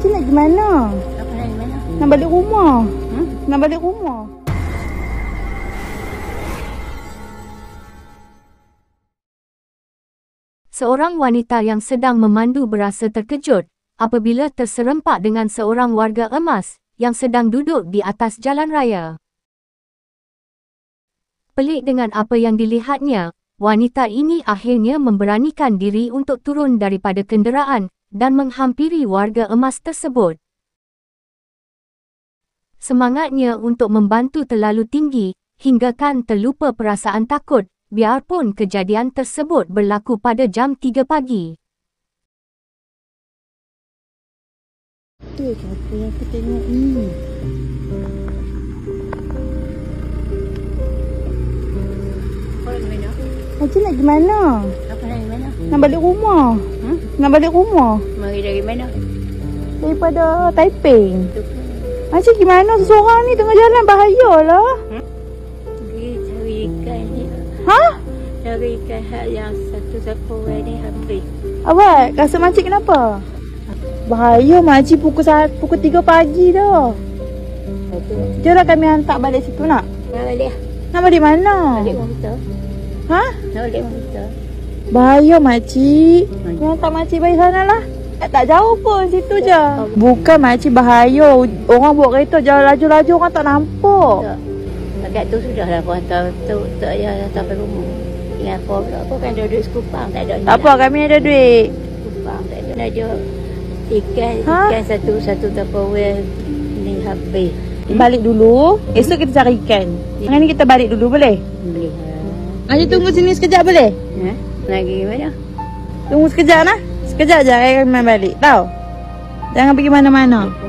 Pakcik nak gimana? Nak balik rumah. Hmm? Nak balik rumah. Seorang wanita yang sedang memandu berasa terkejut apabila terserempak dengan seorang warga emas yang sedang duduk di atas jalan raya. Pelik dengan apa yang dilihatnya, wanita ini akhirnya memberanikan diri untuk turun daripada kenderaan dan menghampiri warga emas tersebut. Semangatnya untuk membantu terlalu tinggi hinggakan terlupa perasaan takut, biarpun kejadian tersebut berlaku pada jam 3 pagi. Betul apa yang aku tengok ni? Pakcik nak pergi mana? Nak balik rumah. Hmm? Nak balik rumah. Mari dari mana? Daripada Taipei. Pakcik gimana seorang ni tengah jalan, bahayalah. Hmm? Dia cari ikan ni. Hah? Cari ikan yang satu orang ni habis. Awak, rasa makcik kenapa? Bahaya makcik pukul 3 pagi dah. Jomlah kami hantar balik situ nak? Nak balik. Nak balik mana? Balik motor. Hah? Nak balik motor. Bahaya makcik. Kami hantar makcik balik sana lah. Tak jauh pun, situ je. Bukan makcik bahaya. Orang bawa kereta jalan laju-laju, orang tak nampak. Dekat tu sudahlah aku hantar tak payah sampai rumah. Dengan aku kan ada duit sekupang, tak ada. Tak apa, kami ada duit. Sekupang, tak ada. Ada ikan satu tupperware ni habis. Balik dulu, esok kita cari ikan. Hari ni kita balik dulu boleh? Boleh. Aji tunggu sini sekejap boleh? Ha? Lagi mana? Tunggu sekejap lah. Sekejap je, kami main balik. Tahu? Jangan pergi mana-mana.